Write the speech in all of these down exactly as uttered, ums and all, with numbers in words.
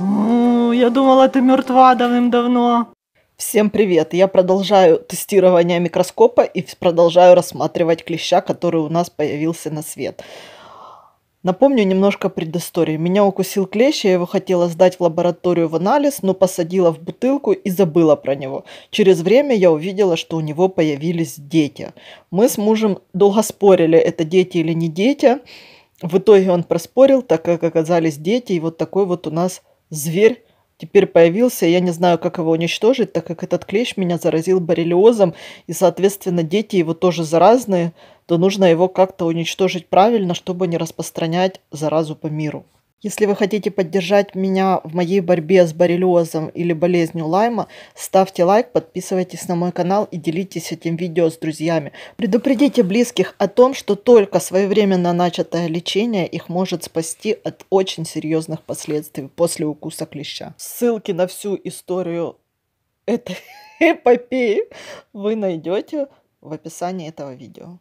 О, я думала, ты мертва давным-давно. Всем привет! Я продолжаю тестирование микроскопа и продолжаю рассматривать клеща, который у нас появился на свет. Напомню немножко предыстории. Меня укусил клещ, я его хотела сдать в лабораторию в анализ, но посадила в бутылку и забыла про него. Через время я увидела, что у него появились дети. Мы с мужем долго спорили, это дети или не дети. В итоге он проспорил, так как оказались дети, и вот такой вот у нас зверь теперь появился. Я не знаю, как его уничтожить, так как этот клещ меня заразил боррелиозом, и, соответственно, дети его тоже заразные, то нужно его как-то уничтожить правильно, чтобы не распространять заразу по миру. Если вы хотите поддержать меня в моей борьбе с боррелиозом или болезнью Лайма, ставьте лайк, подписывайтесь на мой канал и делитесь этим видео с друзьями. Предупредите близких о том, что только своевременно начатое лечение их может спасти от очень серьезных последствий после укуса клеща. Ссылки на всю историю этой эпопеи вы найдете в описании этого видео.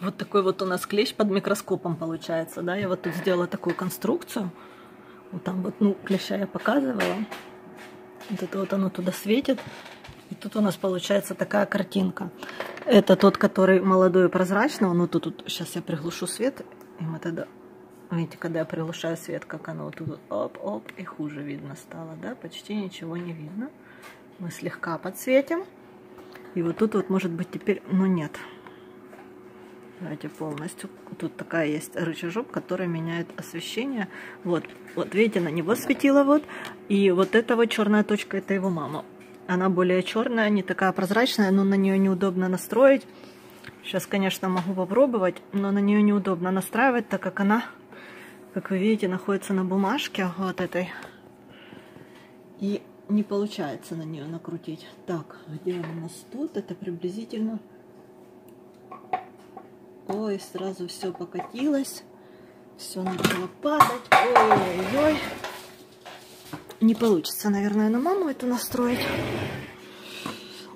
Вот такой вот у нас клещ под микроскопом получается, да? Я вот тут сделала такую конструкцию. Вот там вот, ну, клеща я показывала. Вот это вот оно туда светит. И тут у нас получается такая картинка. Это тот, который молодой и прозрачный. Он вот тут, вот, сейчас я приглушу свет. И мы тогда, видите, когда я приглушаю свет, как оно вот тут, оп-оп, и хуже видно стало, да? Почти ничего не видно. Мы слегка подсветим. И вот тут вот, может быть, теперь, но нет. Давайте полностью. Тут такая есть рычажок, который меняет освещение. Вот, вот видите, на него светило вот. И вот эта вот черная точка, это его мама. Она более черная, не такая прозрачная, но на нее неудобно настроить. Сейчас, конечно, могу попробовать, но на нее неудобно настраивать, так как она, как вы видите, находится на бумажке вот этой. И не получается на нее накрутить. Так, где у нас тут? Это приблизительно... Ой, сразу все покатилось, все начало падать. Ой-ой-ой. Не получится, наверное, на маму это настроить.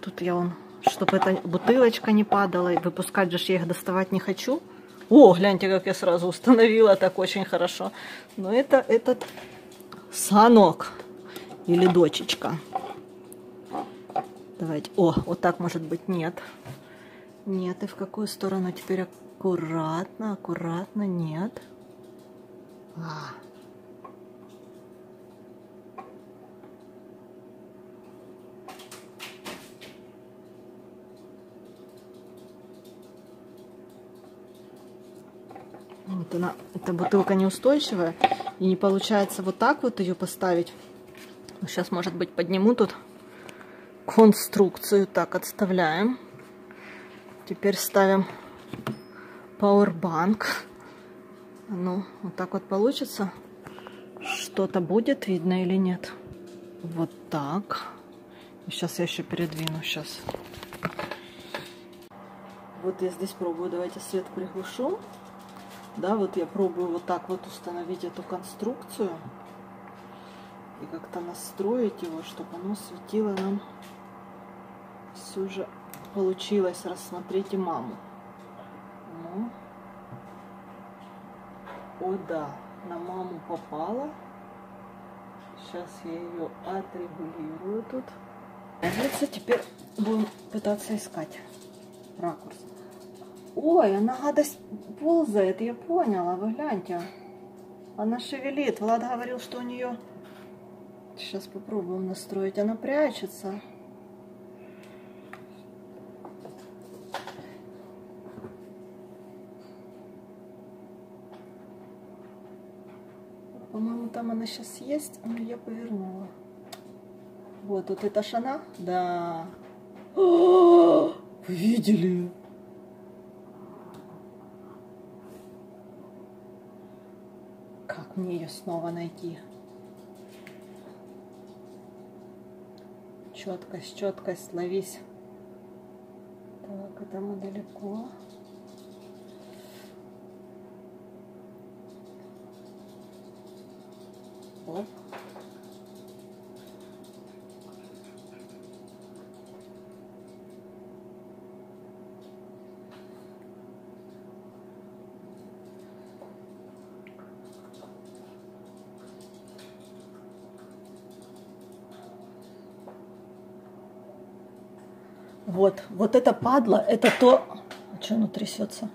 Тут я вон, чтобы эта бутылочка не падала, и выпускать же я их доставать не хочу. О, гляньте, как я сразу установила, так очень хорошо. Но это этот сынок или дочечка. Давайте, о, вот так может быть, нет. Нет, и в какую сторону теперь аккуратно, аккуратно, нет. А. Вот она, эта бутылка неустойчивая, и не получается вот так вот ее поставить. Сейчас, может быть, подниму тут конструкцию, так, отставляем. Теперь ставим Powerbank. Ну, вот так вот получится. Что-то будет видно или нет. Вот так. Сейчас я еще передвину. Сейчас. Вот я здесь пробую. Давайте свет приглушу. Да, вот я пробую вот так вот установить эту конструкцию. И как-то настроить его, чтобы оно светило нам все же. Получилось рассмотреть и маму. Ну. О да, на маму попала. Сейчас я ее отрегулирую тут. Кажется, теперь будем пытаться искать ракурс. Ой, она гадость ползает, я поняла, вы гляньте. Она шевелит. Влад говорил, что у нее... Сейчас попробуем настроить. Она прячется. По-моему, там она сейчас есть, но я повернула. Вот, вот это шана. Да. Вы видели? Как мне ее снова найти? Четкость, четкость, ловись. Так, это мы далеко. Оп. Вот, вот это падла, это то... Что оно трясется?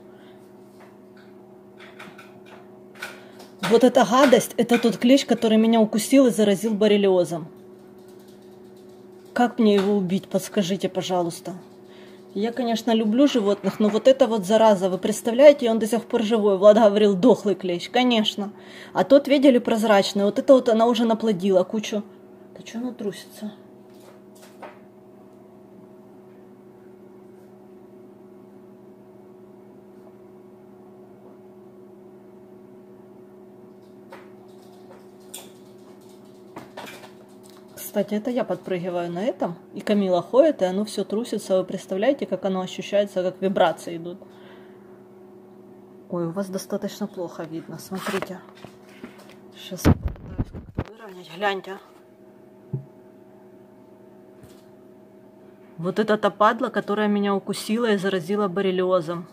Вот эта гадость, это тот клещ, который меня укусил и заразил боррелиозом. Как мне его убить, подскажите, пожалуйста. Я, конечно, люблю животных, но вот это вот зараза, вы представляете, он до сих пор живой. Влад говорил, дохлый клещ, конечно. А тот, видели, прозрачный, вот это вот она уже наплодила кучу. Да что она трусится? Кстати, это я подпрыгиваю на этом, и Камила ходит, и оно все трусится. Вы представляете, как оно ощущается, как вибрации идут. Ой, у вас достаточно плохо видно, смотрите. Сейчас попытаюсь как-то выровнять, гляньте. Вот это та падла, которая меня укусила и заразила боррелиозом.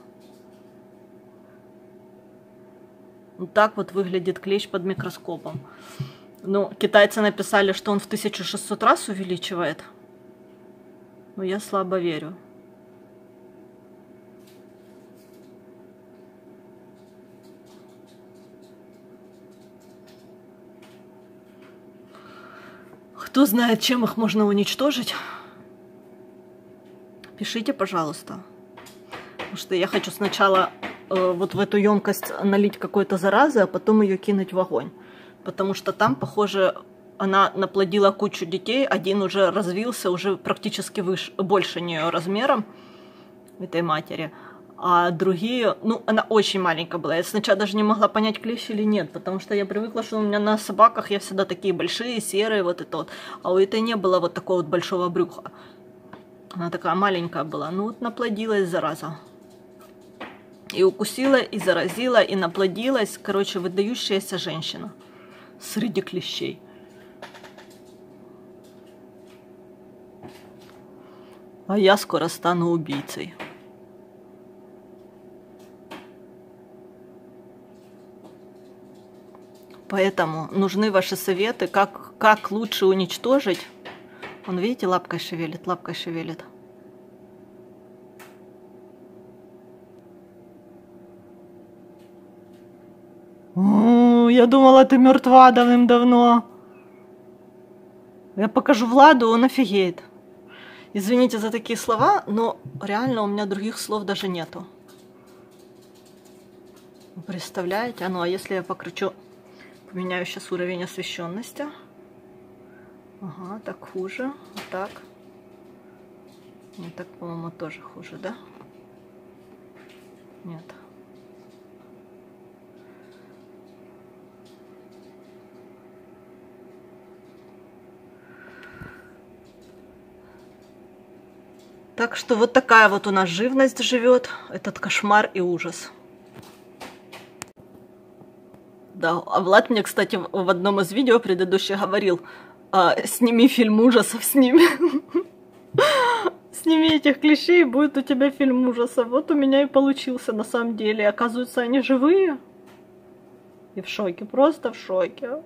Вот так вот выглядит клещ под микроскопом. Ну, китайцы написали, что он в тысячу шестьсот раз увеличивает. Но я слабо верю. Кто знает, чем их можно уничтожить? Пишите, пожалуйста. Потому что я хочу сначала э, вот в эту емкость налить какой-то заразы, а потом ее кинуть в огонь. Потому что там, похоже, она наплодила кучу детей. Один уже развился, уже практически выше, больше нее размером, этой матери. А другие... Ну, она очень маленькая была. Я сначала даже не могла понять, клещ или нет. Потому что я привыкла, что у меня на собаках я всегда такие большие, серые, вот это вот. А у этой не было вот такого вот большого брюха. Она такая маленькая была. Ну, вот наплодилась, зараза. И укусила, и заразила, и наплодилась. Короче, выдающаяся женщина. Среди клещей. А я скоро стану убийцей. Поэтому нужны ваши советы, как, как лучше уничтожить. Он, видите, лапкой шевелит, лапкой шевелит. Я думала, ты мертва давным-давно. Я покажу Владу, он офигеет. Извините за такие слова, но реально у меня других слов даже нету. Представляете? А ну, а если я покручу, поменяю сейчас уровень освещенности. Ага, так хуже. Вот так. Нет, так, по-моему, тоже хуже, да? Нет. Так что вот такая вот у нас живность живет, этот кошмар и ужас. Да, а Влад мне, кстати, в одном из видео предыдущих говорил, сними фильм ужасов, сними. Сними этих клещей, будет у тебя фильм ужасов. Вот у меня и получился на самом деле. Оказывается, они живые. И в шоке, просто в шоке.